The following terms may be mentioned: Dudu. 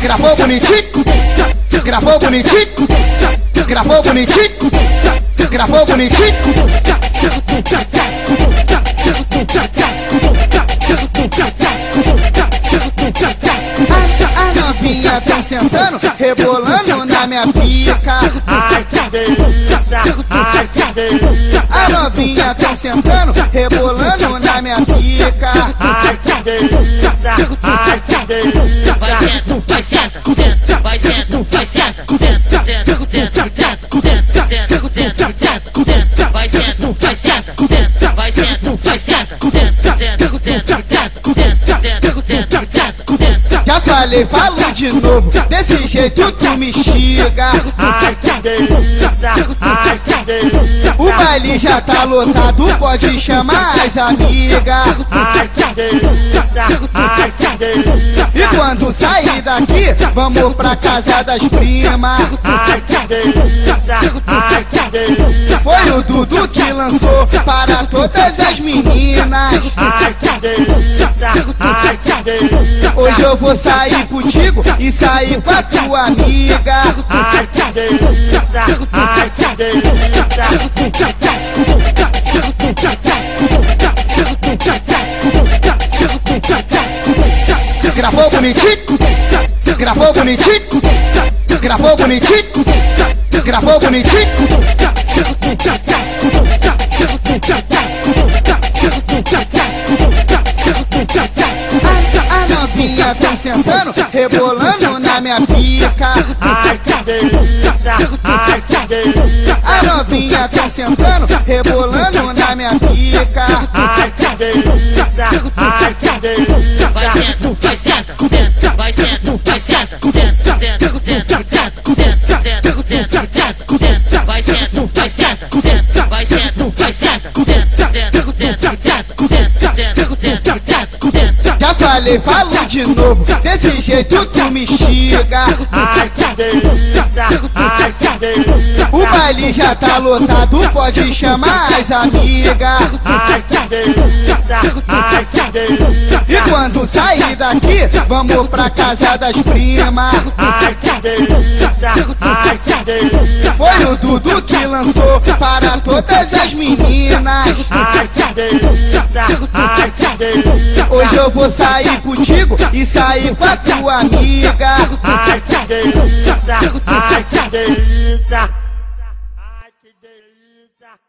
Gravou bonitinho, gravou bonitinho, gravou bonitinho, gravou bonitinho, a novinha tá sentando, rebolando na minha pica. Ai que delícia, ai que delícia. A novinha tá sentando, rebolando na minha pica. Ai que delícia, ai que delícia. Vai senta, vai senta, senta, vai senta, vai senta, senta, senta, senta, senta, senta, senta, senta, vai senta, vai senta, senta, vai senta, vai senta, senta, senta, senta, senta, senta, senta. Já falei, falo de novo, desse jeito tu me xinga. Ai que delícia, ai que delícia. O baile já tá lotado, pode chamar as amigas. Ai que delícia, ai que delícia. E quando sair daqui, vamos pra casa das primas. Ai que delícia, ai que delícia. Foi o Dudu que lançou para todas as meninas. Ai que delícia, ai que delícia. Hoje eu vou sair contigo e sair com a tua amiga. Ai que delícia, ai que delícia. Gravou bonitinho, gravou bonitinho, gravou bonitinho, gravou bonitinho. A novinha tá sentando, rebolando na minha pica. Ai que delícia, ai que delícia. A novinha tá sentando, rebolando na minha pica. Ai que delícia, ai que delícia. Vai senta, vai senta, senta, vai senta, vai senta, senta, senta, senta, senta, senta, senta, senta, vai senta, vai senta, senta, vai senta, vai senta, senta, senta, senta, senta, senta, senta. Já falei, falo de novo, desse jeito tu me xinga. Ai que delícia, ai que delícia. O baile já tá lotado, pode chamar as amigas. Ai que delícia, ai que delícia. E quando sair daqui, vamos pra casa das primas. Ai que delícia, ai que delícia. Foi o Dudu que lançou para todas as meninas. Ai que delícia, ai que delícia. Hoje eu vou sair contigo e sair com a tua amiga. Ai que delícia, ai que delícia. Ai que delícia.